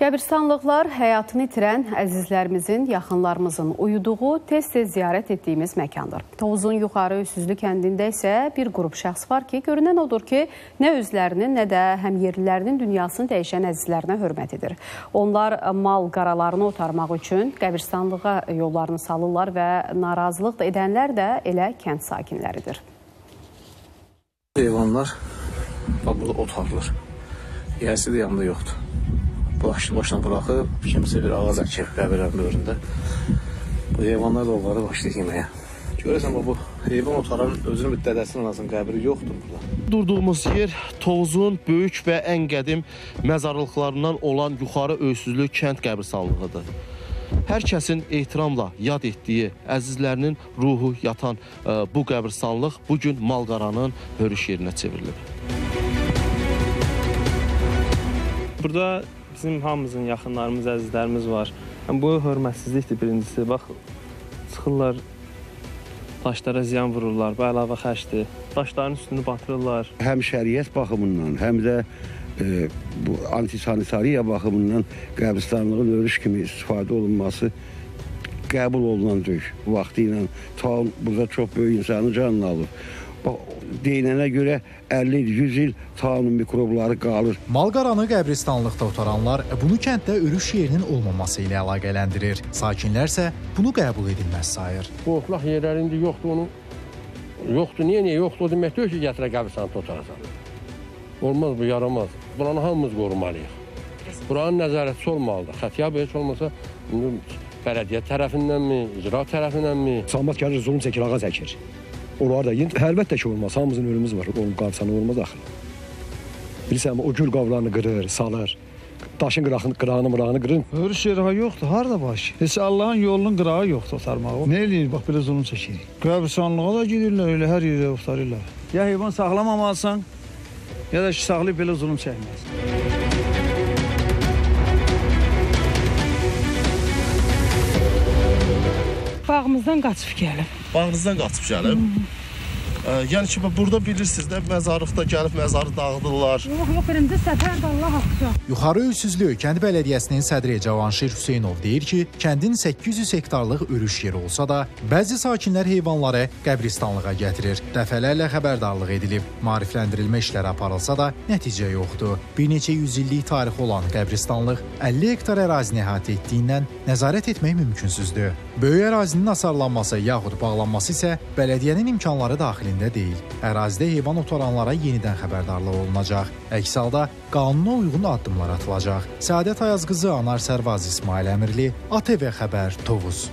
Qəbirstanlıqlar həyatını itirən əzizlərimizin, yaxınlarımızın uyuduğu, tez-tez ziyarət etdiyimiz məkandır. Tovuzun yuxarı Üssüzlü kəndində isə bir qrup şəxs var ki, görünən odur ki, nə özlərinin, nə də həmyerlilərinin dünyasını dəyişən əzizlərinə hörmət edir. Onlar mal qaralarını otarmaq üçün qəbirstanlığa yollarını salırlar və narazılıq da edənlər də elə kənd sakinləridir. Heyvanlar burada otarılır. Yəsi də yanında yoxdur. Başına bırakıp, kimse bir ağız açır qəbirlərin böyründə. Bu heyvanlar da onları başlayır yeməyə. Görürsən, bu heyvan otaran özünün bir dədəsinin anasının qəbiri yoxdur burada. Durduğumuz yer Tovuzun böyük və ən qədim məzarlıqlarından olan yuxarı Üssüzlü kənd qəbirstanlığıdır. Hər kəsin ehtiramla yad etdiyi əzizlərinin ruhu yatan bu qəbirstanlıq bugün malqaranın hörüş yerinə çevrilib. Burada bizim hamımızın yaxınlarımız, əzizlərimiz var. Bu hörmətsizlikdir birincisi. Bax, çıxırlar, daşlara ziyan vururlar, bu əlavə xərcdir. Daşların üstünü batırırlar. Həm şəriət baxımından, həm də bu antisanitariya baxımından qəbirstanlığın örüş kimi istifadə olunması qəbul olunan vaxtı ilə taun burada çox böyük insanın canını alır. Deyilənə görə 50-100 il taunun mikrobları qalır. Malqaranı qəbirstanlıqda otaranlar bunu kənddə örüş yerinin olmaması ilə əlaqələndirir. Sakinlərsə bunu qəbul edilməz sayır. Bu otlaq yerlərində yoxdur onu. Yoxdur, niyə yoxdur? O demək deyil ki, gətirə qəbirstanlıqda otaracaq. Olmaz bu, yaramaz. Buranı hamımız qorumalıyıq. Buranın nəzarətçi olmalıdır. Xəfiyyə heç olmasa bələdiyyə tərəfindənmi, icra tərəfindənmi? Samat gəlir, zulüm çəkir, ağa çəkir. Onlar da əlbəttə ki olmaz, hamımızın ölümümüz var, onun qarşısına olmaz axı. Bilirsən, o gül qavlarını qırır, salır, daşın qırağını qırır. Örüş yeri yoxdur, harada baş? Heç Allahın yolunun qırağı yoxdur otarmağa. Nə eləyir, bax belə zulüm çəkirik. Qəbirstanlığa da gidirlər, elə hər yerə otarırlar. Ya heyvan saxlamamalısan, ya da ki saxlayıb belə zulüm çəkməlisən. Bağımızdan qaçıb gəlib. Bağınızdan qaçıb gəlib? Yəni ki, burada bilirsiniz də, məzarlıqda gəlib, məzarı dağıdırlar. Yox, birinci səfərdə Allah haqqı. Yuxarı Üssüzlü kənd bələdiyyəsinin sədri Cəvanşir Hüseynov deyir ki, kəndin 800 hektarlıq örüş yeri olsa da, bəzi sakinlər heyvanları qəbirstanlığa gətirir. Dəfələrlə xəbərdarlıq edilib, maarifləndirilmə işləri aparılsa da, nəticə yoxdur. Bir neçə yüzillik tarixi olan qəbirstanlıq 50 hektar ərazini əhatə etdiyindən nəzarət etmək mümkünsüzdür. Böyük ərazinin hasarlanması yaxud bağlanması isə bələdiyyənin imkanları daxil deyil. Ərazidə heyvan otaranlara yenidən xəbərdarlıq olunacaq. Əks halda qanuna uyğun addımlar atılacaq. Səadət Ayazqızı, Anar Sərvaz, İsmail Əmirli, ATV Xəbər, Tovuz.